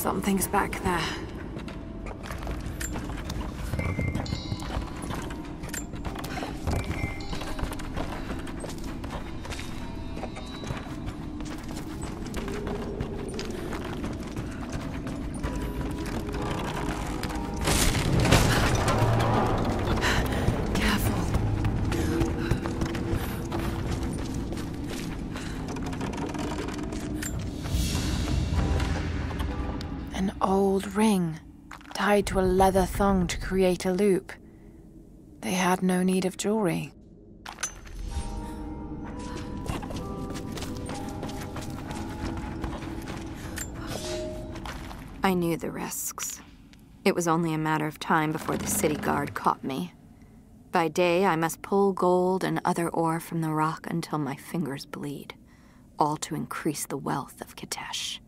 Something's back there. An old ring, tied to a leather thong to create a loop. They had no need of jewelry. I knew the risks. It was only a matter of time before the city guard caught me. By day, I must pull gold and other ore from the rock until my fingers bleed, all to increase the wealth of Katesh.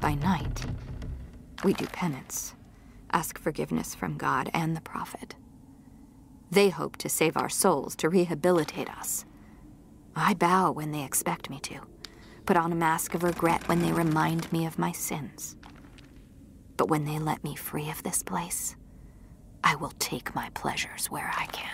By night, we do penance, ask forgiveness from God and the Prophet. They hope to save our souls, to rehabilitate us. I bow when they expect me to, put on a mask of regret when they remind me of my sins. But when they let me free of this place, I will take my pleasures where I can.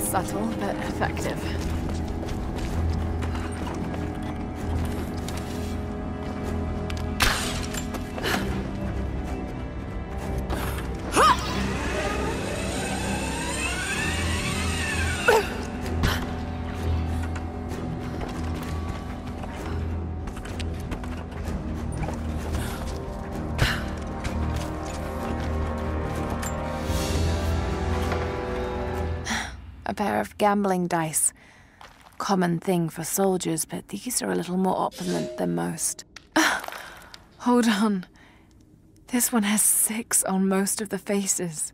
Subtle, but effective. A pair of gambling dice. Common thing for soldiers, but these are a little more opulent than most. Hold on. This one has 6 on most of the faces.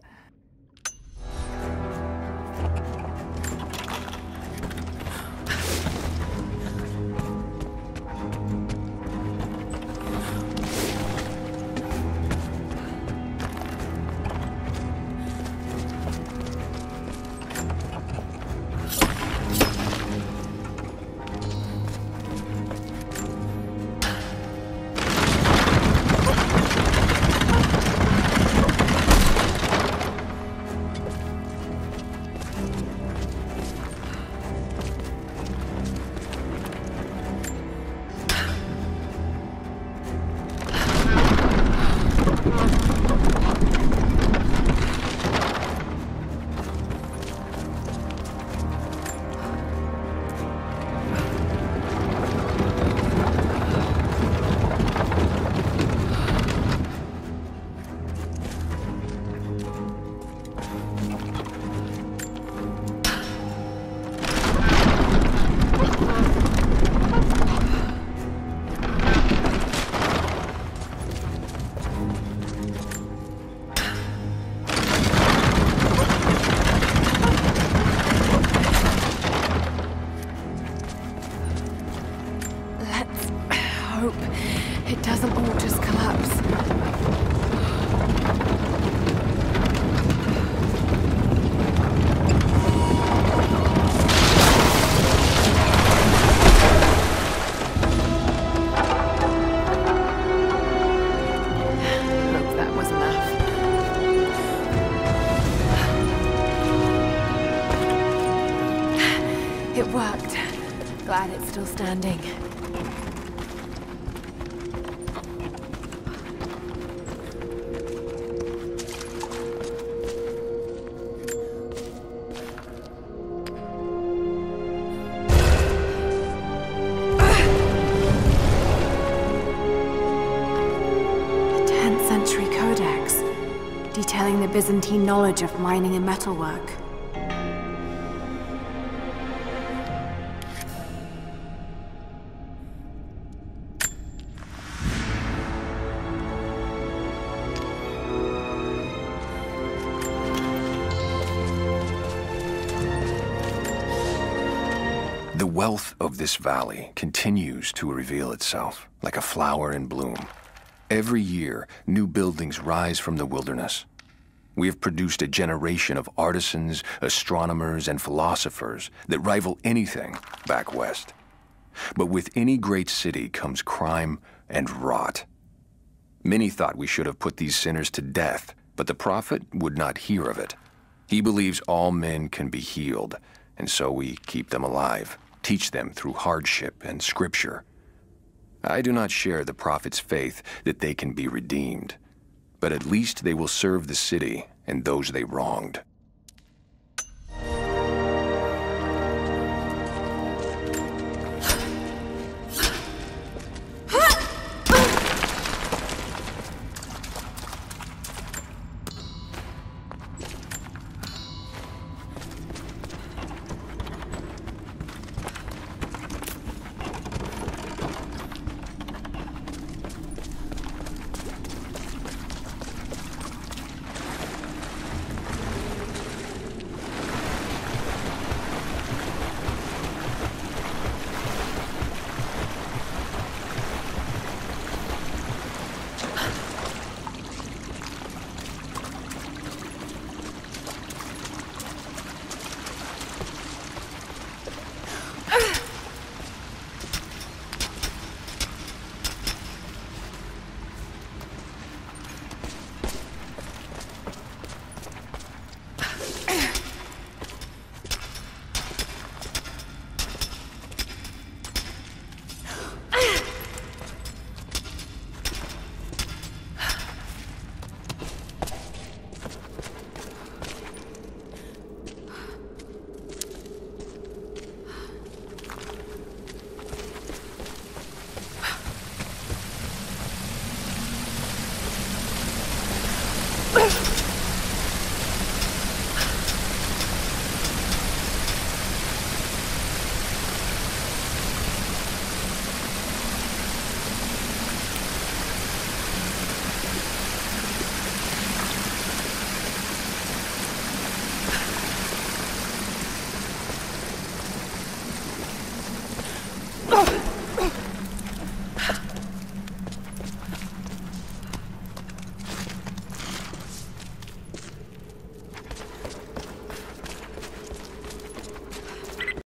It doesn't all just collapse. It worked. Glad it's still standing. Byzantine knowledge of mining and metalwork. The wealth of this valley continues to reveal itself, like a flower in bloom. Every year, new buildings rise from the wilderness. We have produced a generation of artisans, astronomers, and philosophers that rival anything back west. But with any great city comes crime and rot. Many thought we should have put these sinners to death, but the prophet would not hear of it. He believes all men can be healed, and so we keep them alive. Teach them through hardship and scripture. I do not share the prophet's faith that they can be redeemed, but at least they will serve the city and those they wronged.